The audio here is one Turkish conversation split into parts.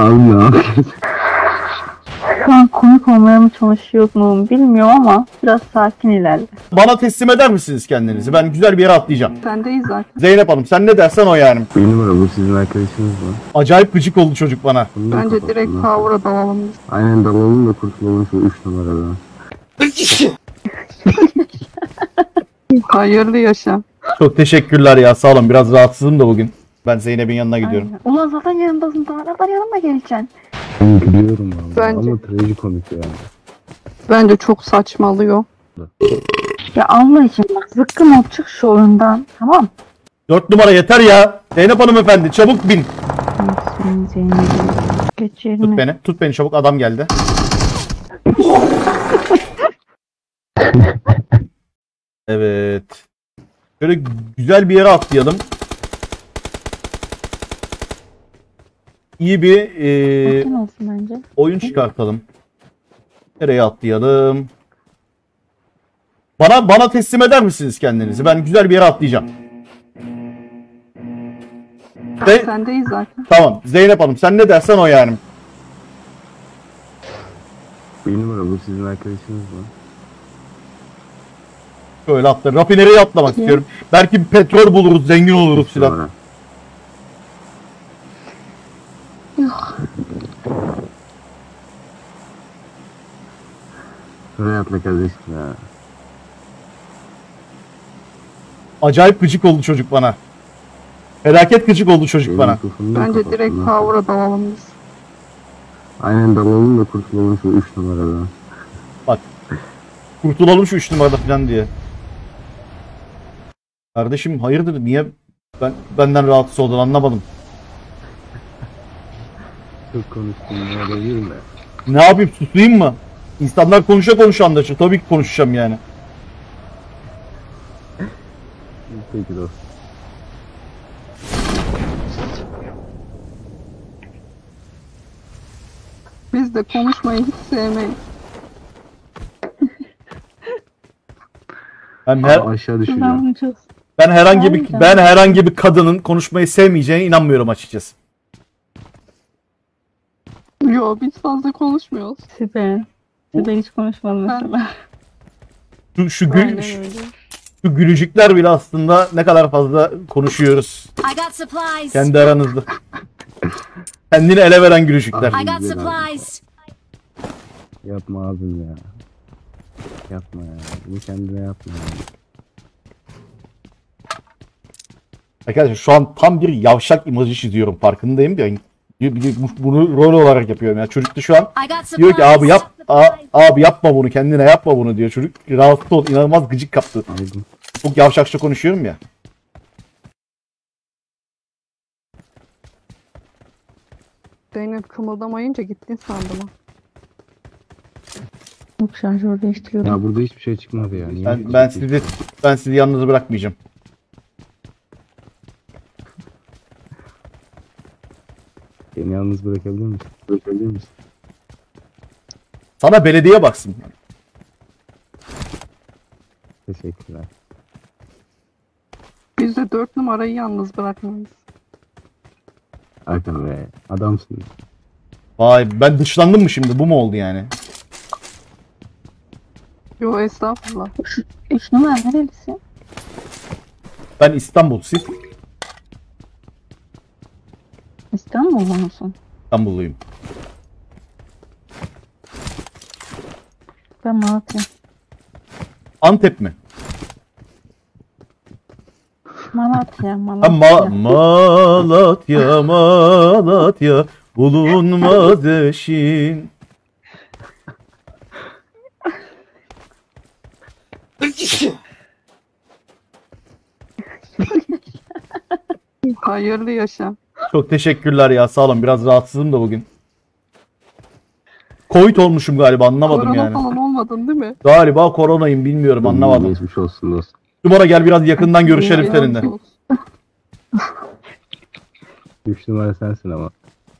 Abi ya. Şu an komik olmaya mı çalışıyorsun bilmiyorum ama biraz sakin ilerle. Bana teslim eder misiniz kendinizi? Ben güzel bir yere atlayacağım. Sendeyiz zaten. Zeynep Hanım sen ne dersen o yani. Benim araba sizin arkadaşınız var. Acayip gıcık oldu çocuk bana. Bence direkt power'a dalalım. Aynen dalalım da kurtulalım şu 3 numarada. Hayırlı yaşam. Çok teşekkürler ya, sağ olun. Biraz rahatsızım da bugün. Ben Zeynep'in yanına gidiyorum. Aynen. Ulan zaten yanındasın. Daha kadar yanıma geleceksin. Biliyorum abi. Bence. Ama trajikomik yani. Bence çok saçmalıyor. Ya Allah için bak zıkkım olacak şu oyundan. Tamam. 4 numara yeter ya. Zeynep Hanım efendi çabuk bin. Geçelim. Tut beni. Tut beni çabuk, adam geldi. Evet. Şöyle güzel bir yere atlayalım. İyi bir oyun çıkartalım. Nereye atlayalım? Bana teslim eder misiniz kendinizi? Ben güzel bir yere atlayacağım. Sendeyiz zaten. Tamam. Zeynep Hanım sen ne dersen o yani. Benim araba sizin arkadaşınız var. Şöyle atla. Rafineriye atlamak istiyorum. Belki petrol buluruz, zengin oluruz filan. Şuraya atla kardeşim ya. Acayip gıcık oldu çocuk bana. Felaket gıcık oldu çocuk bana. Bence direkt power'a dalalım biz. Aynen dalalım da kurtulalım şu 3 numarada. Bak. Kurtulalım şu 3 numarada falan diye. Kardeşim hayırdır, niye benden rahatsız oldun anlamadım. Çok konuştum ya, yürüme. Ne yapayım, susayım mı? İnsanlar konuşa konuşa anlaşır. Tabii ki konuşacağım yani. Peki dostum. Biz de konuşmayı hiç sevmeyiz. Aşağı düşeceğim. Ben herhangi bir kadının konuşmayı sevmeyeceğine inanmıyorum açıkçası. Yo, biz fazla konuşmuyoruz. Size hiç konuşmadım mesela. Şu gülücükler bile aslında ne kadar fazla konuşuyoruz. Kendi aranızda. Kendini ele veren gülücükler. Yapma abim ya. Yapma ya. Bu kendine yapma ya. Arkadaşlar şu an tam bir yavşak imajı çiziyorum. Farkındayım ya. Bunu rol olarak yapıyorum ya. Çocuk da şu an diyor ki abi yap, abi yapma bunu, kendine yapma bunu diyor çocuk. Rahatsız oldu, inanılmaz gıcık kaptı. Çok yavşakça konuşuyorum ya. Zeynep kımıldamayınca gittin sandım ha. Yok, şarjör değiştiriyorum. Ya burada hiçbir şey çıkmadı ya. Yani. Ben sizi yalnız bırakmayacağım. Beni yalnız bırakabilir misin? Bırakabilir misin? Sana belediye baksın. Teşekkürler. Biz de 4 numarayı yalnız bırakmayız. Hakan be, adamsın. Vay, ben dışlandım mı şimdi? Bu mu oldu yani? Yo, estağfurullah. 3 numara nerelisin? Ben İstanbul, siz? İstanbul'da mısın? İstanbulluyum. Ben Malatya. Antep mi? Malatya, Malatya. Malatya, Malatya, bulunmaz eşin. Hayırlı yaşam. Çok teşekkürler ya, sağ olun. Biraz rahatsızım da bugün. Covid olmuşum galiba, anlamadım korona yani. Korona falan olmadın değil mi? Galiba koronayım, bilmiyorum, anlamadım. Geçmiş olsun dostum. Numara gel biraz yakından görüşelim seninle. 3 numara sensin ama.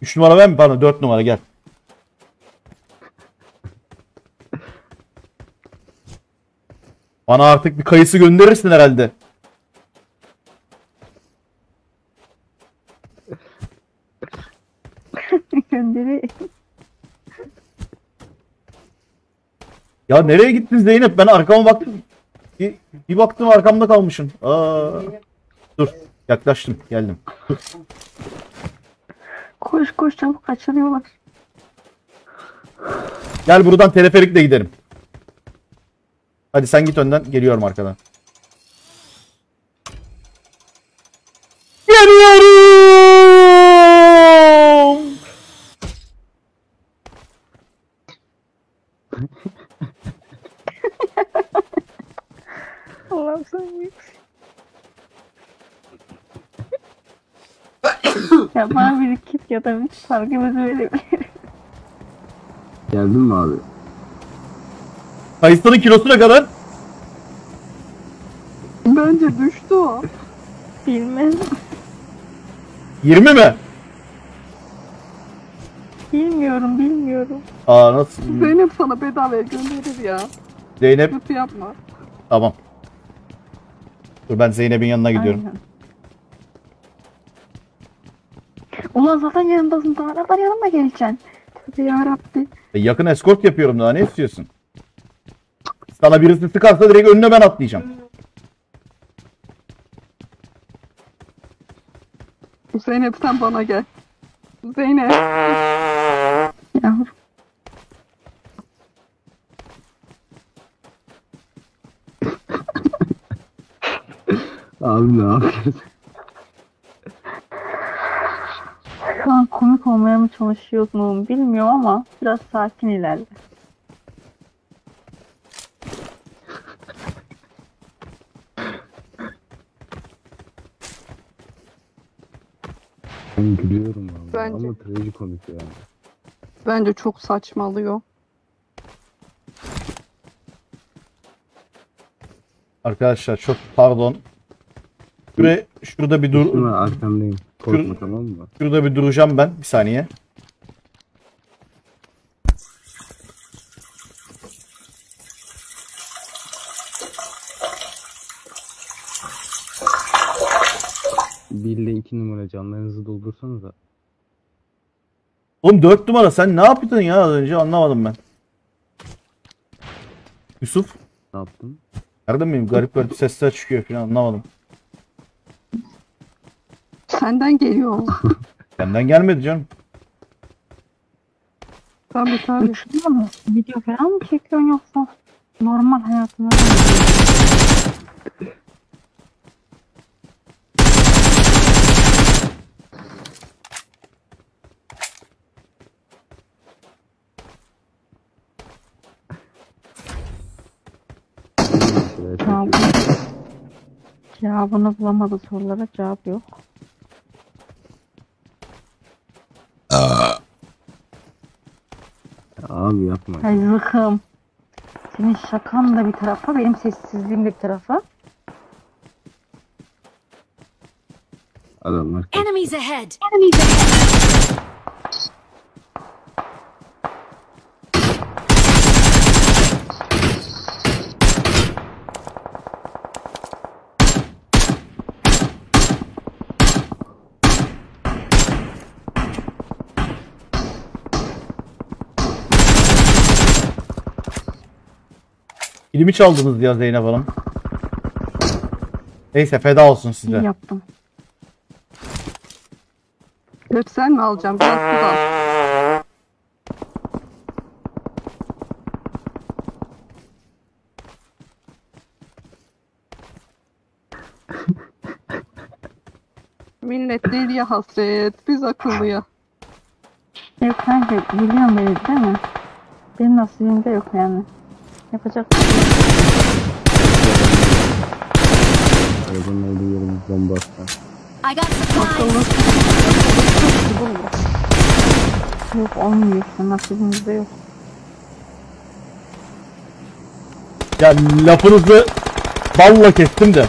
3 numara ben mi? Pardon, 4 numara gel. Bana artık bir kayısı gönderirsin herhalde. gönderi. Ya nereye gittin Zeynep? Ben arkama baktım. Bir baktım arkamda kalmışsın. Aa. Dur. Yaklaştım. Geldim. Koş koş çabuk, kaçırıyorlar. Gel buradan teleferikle giderim. Hadi sen git önden, geliyorum arkadan. Geliyorum. Allah'ım sen ya bana bir kit ya da bir sargımızı verebilirim. Geldin mi abi? Kayısının kilosuna kadar? Bence düştü o. Bilmem. 20 mi? Bilmiyorum, bilmiyorum. Aa nasıl? Zeynep sana bedavaya gönderir ya. Zeynep. Kötü yapma. Tamam. Dur ben Zeynep'in yanına gidiyorum. Aynen. Ulan zaten yanındasın. Daha kadar yanıma geleceksin. Tabii yarabbi. Yakın eskort yapıyorum daha. Ne istiyorsun? Sana birisi sıkarsa direkt önüne ben atlayacağım. Zeynep sen bana gel. Zeynep. Yavrum. Abi ne yapıyorsun? Şu an komik olmaya mı çalışıyorsun oğlum bilmiyorum ama biraz sakin ilerle. Ben gülüyorum abi. Bence, ama trajikomik yani. Bence çok saçmalıyor. Arkadaşlar çok pardon. Şurada bir dur. Arkamdayım. Korkma tamam mı? Şurada bir duracağım ben. Bir saniye. Bir ile 2 numara canlarınızı doldursanız da. Oğlum 4 numara sen ne yaptın ya az önce anlamadım ben. Yusuf. Ne yaptın? Nereden miyim? Garip garip sesler çıkıyor falan anlamadım. Senden geliyor. Senden gelmedi canım. Tabii tabii. Video falan mı çekiyorsun yoksa normal hayatına? Cevabını bulamadı sorulara, cevap yok. Abi yapma. Hay bakım. Senin şakan da bir tarafa, benim sessizliğim de bir tarafa. Adamlar. Enemies ahead. Enemies ahead. Dilimi çaldınız ya Zeynep Hanım. Neyse feda olsun size. İyi yaptım. Götsen mi alacağım? Biraz kıvam. Millet deliye hasret. Biz akıllıya. Yok kanka biliyorum beni değil mi? Benim nasibimde yok yani. Yapacak. Arabanın olduğu yerim bomba atma. Yok olmuyor işte nasibimizde yok. Ya lafınızı balla kestim de.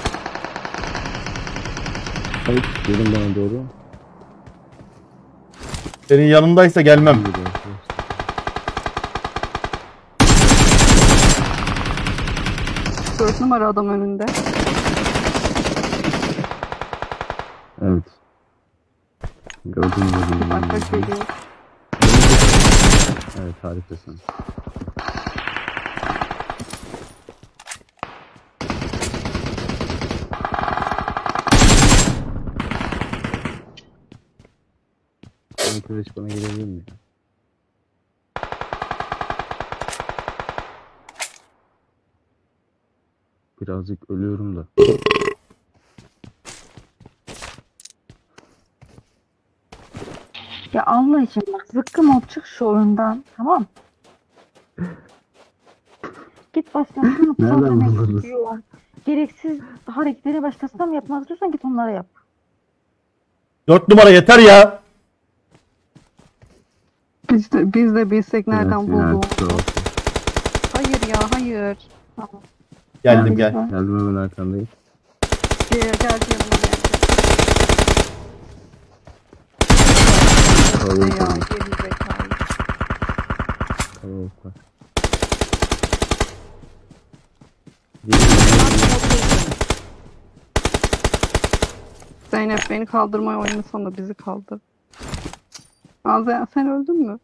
Hayır gelin bana doğru. Senin yanındaysa gelmem. Dört numara adam önünde. Evet. Gördüm. Bak, Evet, harikasın. Arkadaş bana gelebilir mi? Birazcık ölüyorum da. Ya Allah için bak, zıkkım ol, çık şu oyundan, tamam. Git başkasına. Nereden buldunuz? Gereksiz hareketleri başkasına mı yapmaz diyorsan git onlara yap. 4 numara yeter ya. Biz de bilsek nereden bulduk. Hayır ya, hayır. Tamam. Geldim, gel. Geldim, hemen arkandayım. Gel yanıma gel. Kalabalıklar. Zeynep beni kaldırmaya oynasan da bizi kaldır. Azra sen öldün mü?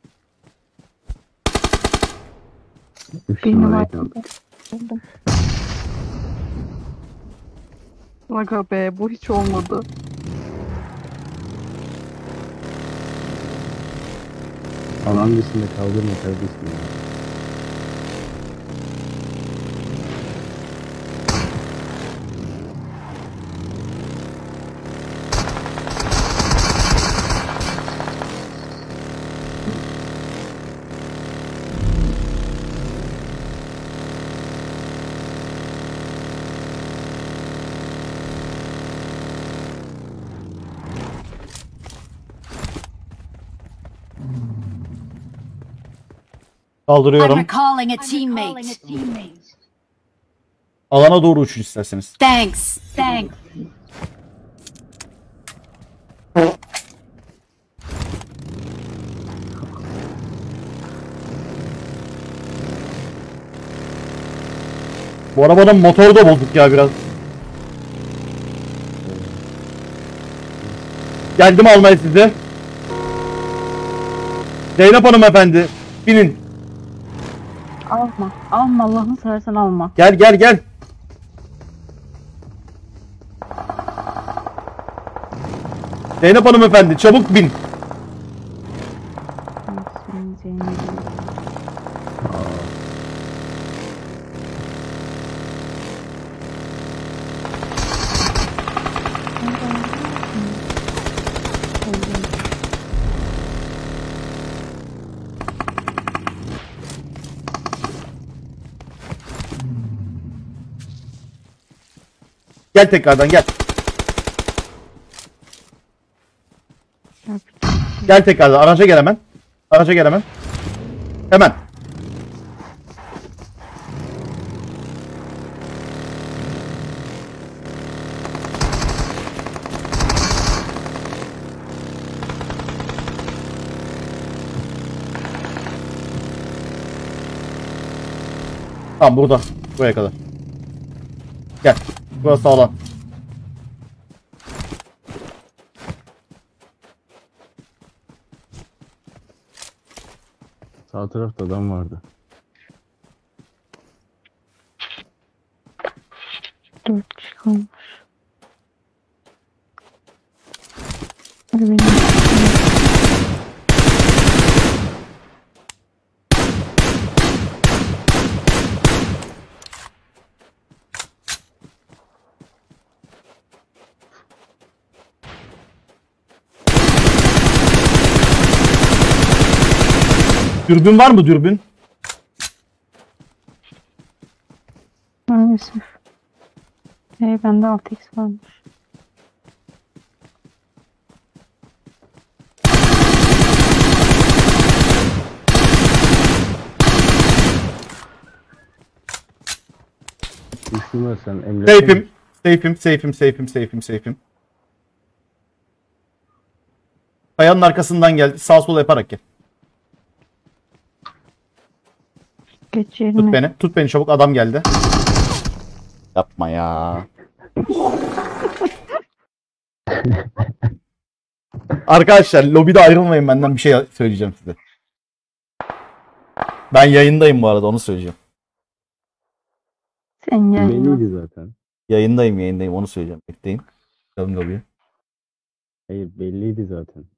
Benim aydın. Öldüm. Aga be, bu hiç olmadı. Alan dışında kaldırma kardeşim. Kaldırıyorum. Alana doğru uçun isterseniz. Thanks. Bu arabanın motoru da bulduk ya biraz. Geldim almaya sizi. Zeynep Hanım efendi, binin. Alma Allah'ını seversen alma. Gel. Zeynep Hanım efendi, çabuk bin. Gel tekrardan gel. Gel tekrardan, araca gel hemen. Hemen. Tamam, burada. Buraya kadar. Gel. Burası sağlam. Sağ tarafta adam vardı. Dört kişi kalmış. Hadi dürbün var mı, dürbün? Maalesef. Bende 6x varmış. Safe'im. Kayanın arkasından geldi. Sağ sola yaparak gel. Geçirme. Tut beni çabuk, adam geldi. Yapma ya. Arkadaşlar lobide ayrılmayın benden, bir şey söyleyeceğim size. Ben yayındayım bu arada, onu söyleyeceğim. Sen yayındaydı zaten. Yayındayım, onu söyleyeceğim. Bekleyin. Bakalım lobiye. Hayır, belliydi zaten.